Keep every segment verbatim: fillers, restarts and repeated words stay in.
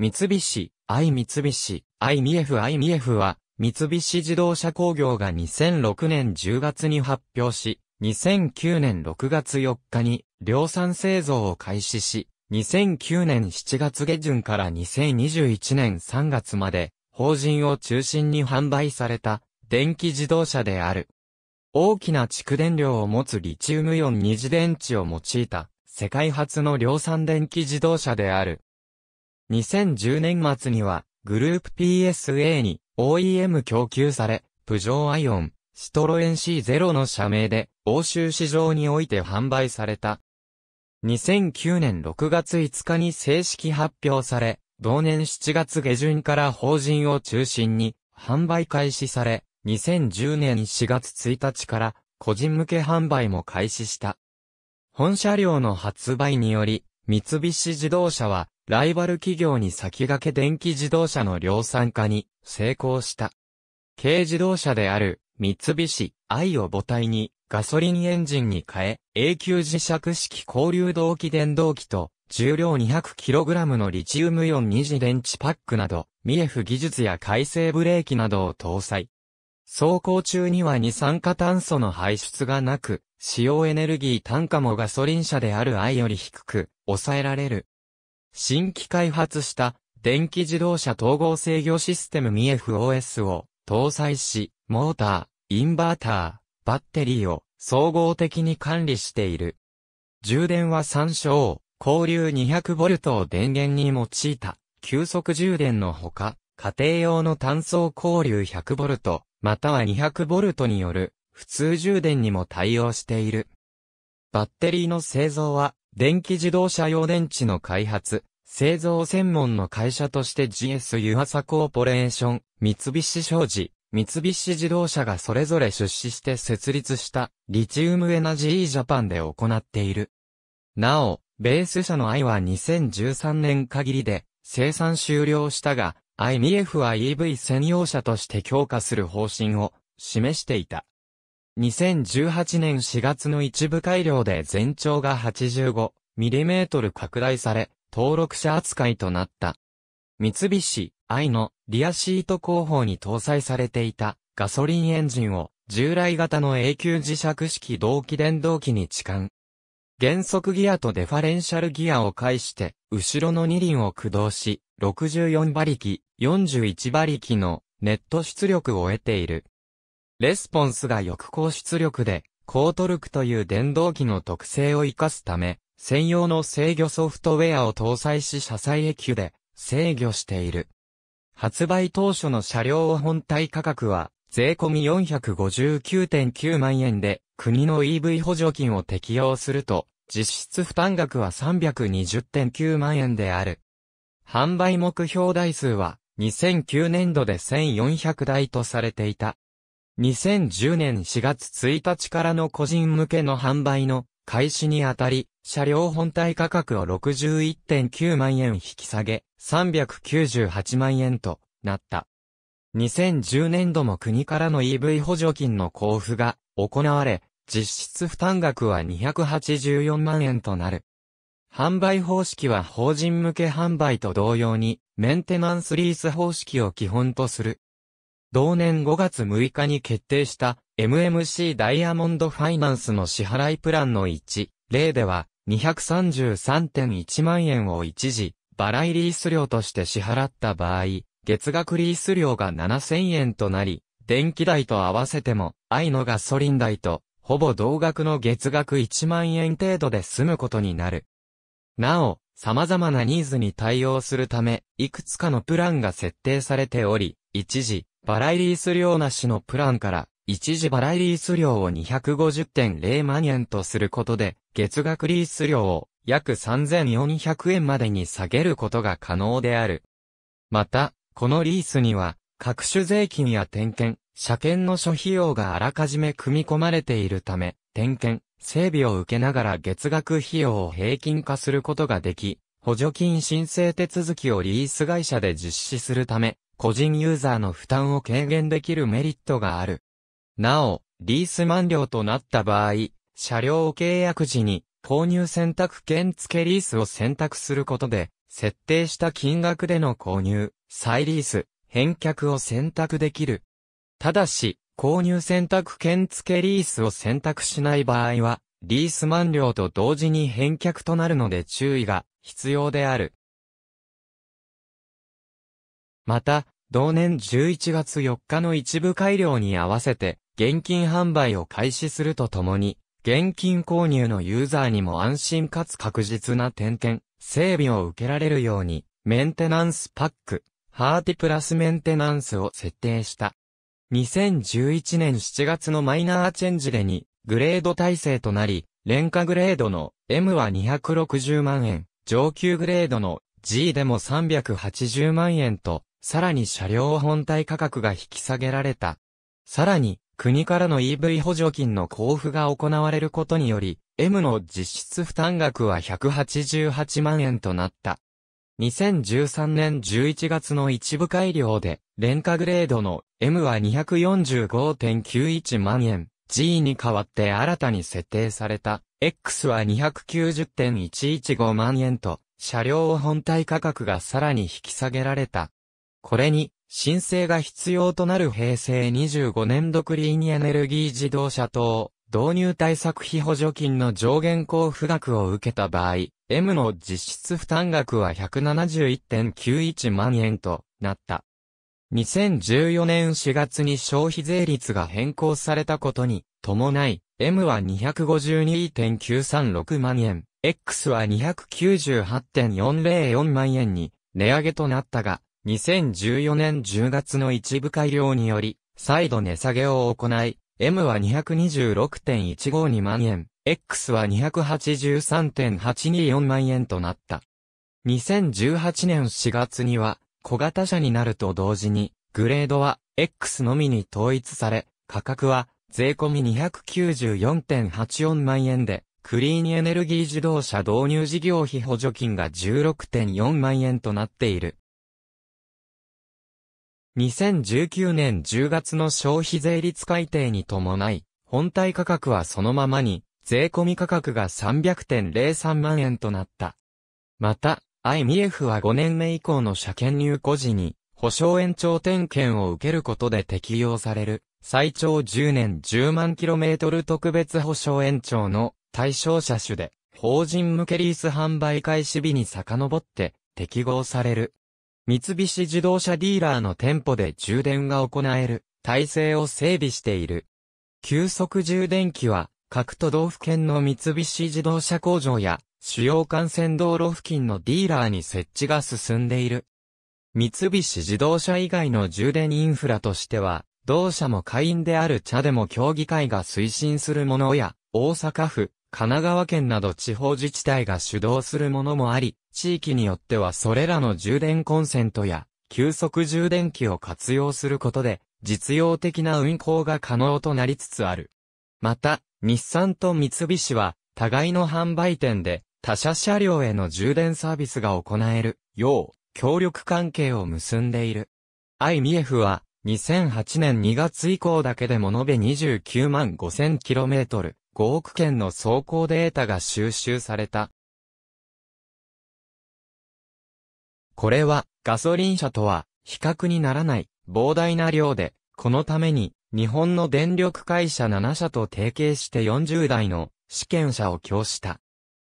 三菱、i 三菱、i ミエフ i ミエフは、三菱自動車工業がにせんろくねんじゅうがつに発表し、にせんきゅうねんろくがつよっかに量産製造を開始し、にせんきゅうねんしちがつげじゅんからにせんにじゅういちねんさんがつまで、法人を中心に販売された電気自動車である。大きな蓄電量を持つリチウムイオン二次電池を用いた世界初の量産電気自動車である。にせんじゅうねんまつにはグループ ピーエスエー に オーイーエム 供給され、プジョーアイオン、シトロエン シーゼロ の社名で欧州市場において販売された。にせんきゅうねんろくがついつかに正式発表され、同年しちがつげじゅんから法人を中心に販売開始され、にせんじゅうねんしがつついたちから個人向け販売も開始した。本車両の発売により、三菱自動車はライバル企業に先駆け電気自動車の量産化に成功した。軽自動車である三菱 i を母体にガソリンエンジンに変え、永久磁石式交流動機電動機と重量 にひゃくキログラム のリチウムイオン二次電池パックなど、ミエフ 技術や回生ブレーキなどを搭載。走行中には二酸化炭素の排出がなく、使用エネルギー単価もガソリン車である i より低く抑えられる。新規開発した電気自動車統合制御システム ミエフ オーエス を搭載し、モーター、インバーター、バッテリーを総合的に管理している。充電は参照、交流 にひゃくボルト を電源に用いた急速充電のほか、家庭用の単層交流 ひゃくボルト、または にひゃくボルト による普通充電にも対応している。バッテリーの製造は電気自動車用電池の開発、製造専門の会社として ジーエス ユアサコーポレーション、三菱商事、三菱自動車がそれぞれ出資して設立したリチウムエナジージャパンで行っている。なお、ベース車の i はにせんじゅうさんねん限りで生産終了したが、アイミエフ は イーブイ 専用車として強化する方針を示していた。にせんじゅうはちねんしがつの一部改良で全長が はちじゅうごミリメートル 拡大され、登録車扱いとなった。三菱 i のリアシート後方に搭載されていたガソリンエンジンを従来型の永久磁石式同期電動機に置換。減速ギアとデファレンシャルギアを介して、後ろの二輪を駆動し、ろくじゅうよんばりき、よんじゅういちばりきのネット出力を得ている。レスポンスが翼行出力で、高トルクという電動機の特性を活かすため、専用の制御ソフトウェアを搭載し車載エーキューで制御している。発売当初の車両本体価格は、税込み よんひゃくごじゅうきゅうてんきゅうまんえんで、国の イーブイ 補助金を適用すると、実質負担額は さんびゃくにじゅってんきゅうまんえんである。販売目標台数は、にせんきゅうねんどでせんよんひゃくだいとされていた。にせんじゅうねんしがつついたちからの個人向けの販売の開始にあたり、車両本体価格を ろくじゅういってんきゅうまんえん引き下げ、さんびゃくきゅうじゅうはちまんえんとなった。にせんじゅうねんども国からの イーブイ 補助金の交付が行われ、実質負担額はにひゃくはちじゅうよんまんえんとなる。販売方式は法人向け販売と同様に、メンテナンスリース方式を基本とする。同年ごがつむいかに決定した エムエムシー ダイヤモンドファイナンスの支払いプランのいち、例では にひゃくさんじゅうさんてんいちまんえんを一時、払いリース料として支払った場合、月額リース料が ななせんえんとなり、電気代と合わせても、i のガソリン代と、ほぼ同額の月額いちまんえん程度で済むことになる。なお、様々なニーズに対応するため、いくつかのプランが設定されており、一時、払いリース料なしのプランから、一時払いリース料を にひゃくごじゅってんれいまんえんとすることで、月額リース料を約さんぜんよんひゃくえんまでに下げることが可能である。また、このリースには、各種税金や点検、車検の諸費用があらかじめ組み込まれているため、点検、整備を受けながら月額費用を平均化することができ、補助金申請手続きをリース会社で実施するため、個人ユーザーの負担を軽減できるメリットがある。なお、リース満了となった場合、車両を契約時に購入選択権付けリースを選択することで、設定した金額での購入、再リース、返却を選択できる。ただし、購入選択権付けリースを選択しない場合は、リース満了と同時に返却となるので注意が必要である。また、同年じゅういちがつよっかの一部改良に合わせて、現金販売を開始するとともに、現金購入のユーザーにも安心かつ確実な点検、整備を受けられるように、メンテナンスパック、ハーティプラスメンテナンスを設定した。にせんじゅういちねんしちがつのマイナーチェンジでにグレード体制となり、廉価グレードの エム はにひゃくろくじゅうまんえん、上級グレードの ジー でもさんびゃくはちじゅうまんえんと、さらに車両本体価格が引き下げられた。さらに、国からの イーブイ 補助金の交付が行われることにより、エム の実質負担額はひゃくはちじゅうはちまんえんとなった。にせんじゅうさんねんじゅういちがつの一部改良で、廉価グレードの エム は にひゃくよんじゅうごてんきゅういちまんえん、ジー に代わって新たに設定された エックス は にひゃくきゅうじゅってんいちいちごまんえんと、車両本体価格がさらに引き下げられた。これに、申請が必要となるへいせいにじゅうごねんどクリーンエネルギー自動車等、導入対策費補助金の上限交付額を受けた場合、エム の実質負担額は ひゃくななじゅういってんきゅういちまんえんとなった。にせんじゅうよねんしがつに消費税率が変更されたことに伴い、エム は にひゃくごじゅうにてんきゅうさんろくまんえん、エックス は にひゃくきゅうじゅうはちてんよんぜろよんまんえんに値上げとなったが、にせんじゅうよねんじゅうがつの一部改良により、再度値下げを行い、エム は にひゃくにじゅうろくてんいちごにまんえん、エックス は にひゃくはちじゅうさんてんはちによんまんえんとなった。にせんじゅうはちねんしがつには、小型車になると同時に、グレードは エックス のみに統一され、価格は税込み にひゃくきゅうじゅうよんてんはちよんまんえんで、クリーンエネルギー自動車導入事業費補助金が じゅうろくてんよんまんえんとなっている。にせんじゅうきゅうねんじゅうがつの消費税率改定に伴い、本体価格はそのままに、税込み価格が さんびゃくてんぜろさんまんえんとなった。また、アイミーエフ はごねんめ以降の車検入庫時に、保証延長点検を受けることで適用される、最長じゅうねんじゅうまんキロメートル特別保証延長の対象車種で、法人向けリース販売開始日に遡って適合される。三菱自動車ディーラーの店舗で充電が行える体制を整備している。急速充電器は各都道府県の三菱自動車工場や主要幹線道路付近のディーラーに設置が進んでいる。三菱自動車以外の充電インフラとしては、同社も会員であるチャデモ協議会が推進するものや、大阪府、神奈川県など地方自治体が主導するものもあり、地域によってはそれらの充電コンセントや急速充電器を活用することで実用的な運行が可能となりつつある。また、日産と三菱は互いの販売店で他社車両への充電サービスが行えるよう協力関係を結んでいる。アイミーエフ はにせんはちねんにがつ以降だけでも延べにじゅうきゅうまんごせんキロメートル。ごおくけんの走行データが収集された。これはガソリン車とは比較にならない膨大な量で、このために日本の電力会社ななしゃと提携してよんじゅうだいの試験車を供した。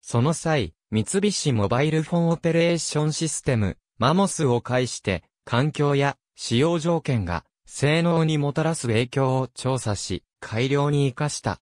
その際、三菱モバイルフォンオペレーションシステム、マモス を介して環境や使用条件が性能にもたらす影響を調査し、改良に生かした。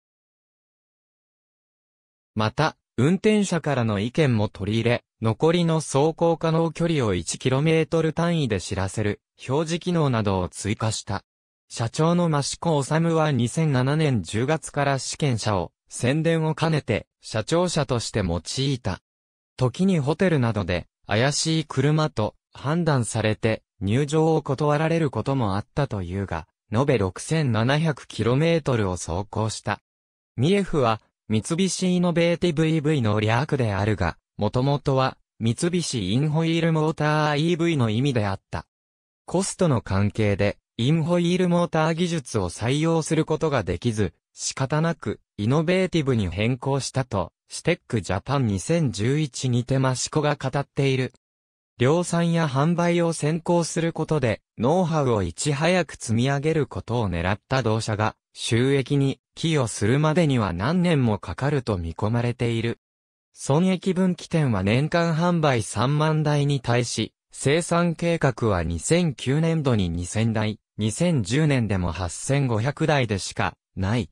また、運転者からの意見も取り入れ、残りの走行可能距離を いちキロメートル 単位で知らせる表示機能などを追加した。社長の益子治はにせんななねんじゅうがつから試験車を宣伝を兼ねて社長車として用いた。時にホテルなどで怪しい車と判断されて入場を断られることもあったというが、延べ ろくせんななひゃくキロメートル を走行した。ミーエフ は三菱イノベーティブ イーブイ の略であるが、もともとは三菱インホイールモーター イーブイ の意味であった。コストの関係でインホイールモーター技術を採用することができず、仕方なくイノベーティブに変更したと、シテックジャパンにせんじゅういちにて益子が語っている。量産や販売を先行することで、ノウハウをいち早く積み上げることを狙った同社が、収益に寄与するまでには何年もかかると見込まれている。損益分岐点は年間販売さんまんだいに対し、生産計画はにせんきゅうねんどににせんだい、にせんじゅうねんでもはっせんごひゃくだいでしかない。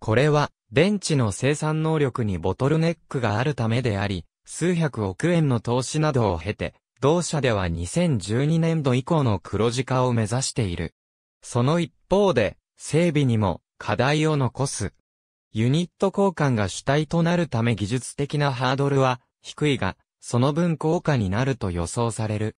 これは、電池の生産能力にボトルネックがあるためであり、数百億円の投資などを経て、同社ではにせんじゅうにねんど以降の黒字化を目指している。その一方で、整備にも課題を残す。ユニット交換が主体となるため技術的なハードルは低いが、その分高価になると予想される。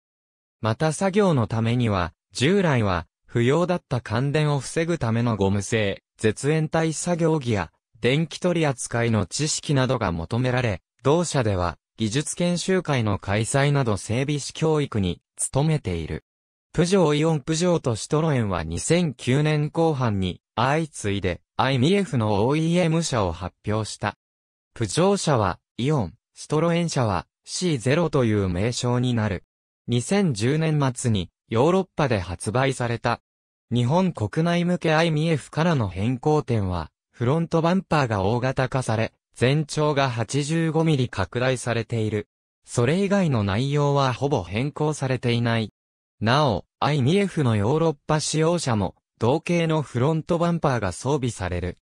また作業のためには、従来は不要だった感電を防ぐためのゴム製、絶縁体作業着や、電気取り扱いの知識などが求められ、同社では技術研修会の開催など整備士教育に努めている。プジョーイオンプジョーとシトロエンはにせんきゅうねんこうはんに相次いで アイミエフ の オーイーエム 車を発表した。プジョー車はイオン、シトロエン車は シーゼロ という名称になる。にせんじゅうねんまつにヨーロッパで発売された。日本国内向け アイミエフ からの変更点はフロントバンパーが大型化され、全長が はちじゅうごミリ 拡大されている。それ以外の内容はほぼ変更されていない。なお、アイミエフ のヨーロッパ使用車も、同型のフロントバンパーが装備される。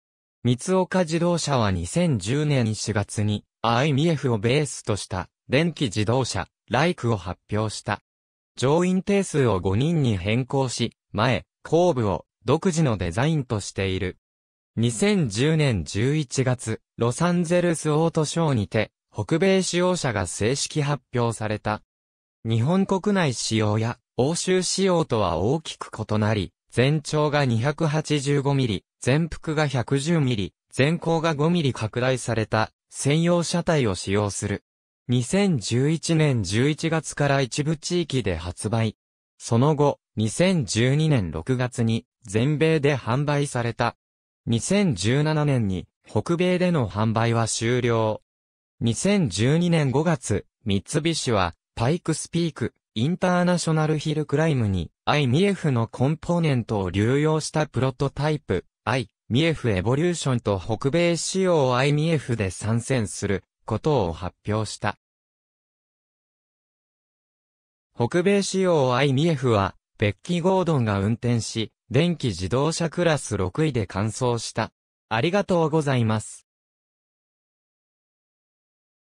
三岡自動車はにせんじゅうねんしがつに、アイミエフ をベースとした、電気自動車、ライクを発表した。乗員定数をごにんに変更し、前、後部を、独自のデザインとしている。にせんじゅうねんじゅういちがつ、ロサンゼルスオートショーにて、北米使用車が正式発表された。日本国内仕様や、欧州仕様とは大きく異なり、全長が にひゃくはちじゅうごミリ、前幅が ひゃくじゅうミリ、前後が ごミリ 拡大された専用車体を使用する。にせんじゅういちねんじゅういちがつから一部地域で発売。その後、にせんじゅうにねんろくがつに全米で販売された。にせんじゅうななねんに北米での販売は終了。にせんじゅうにねんごがつ、三菱はパイクスピーク。インターナショナルヒルクライムに アイミエフ のコンポーネントを流用したプロトタイプ アイミエフ エボリューションと北米仕様を アイミエフ で参戦することを発表した。北米仕様 アイミエフ はベッキー・ゴードンが運転し電気自動車クラスろくいで完走した。ありがとうございます。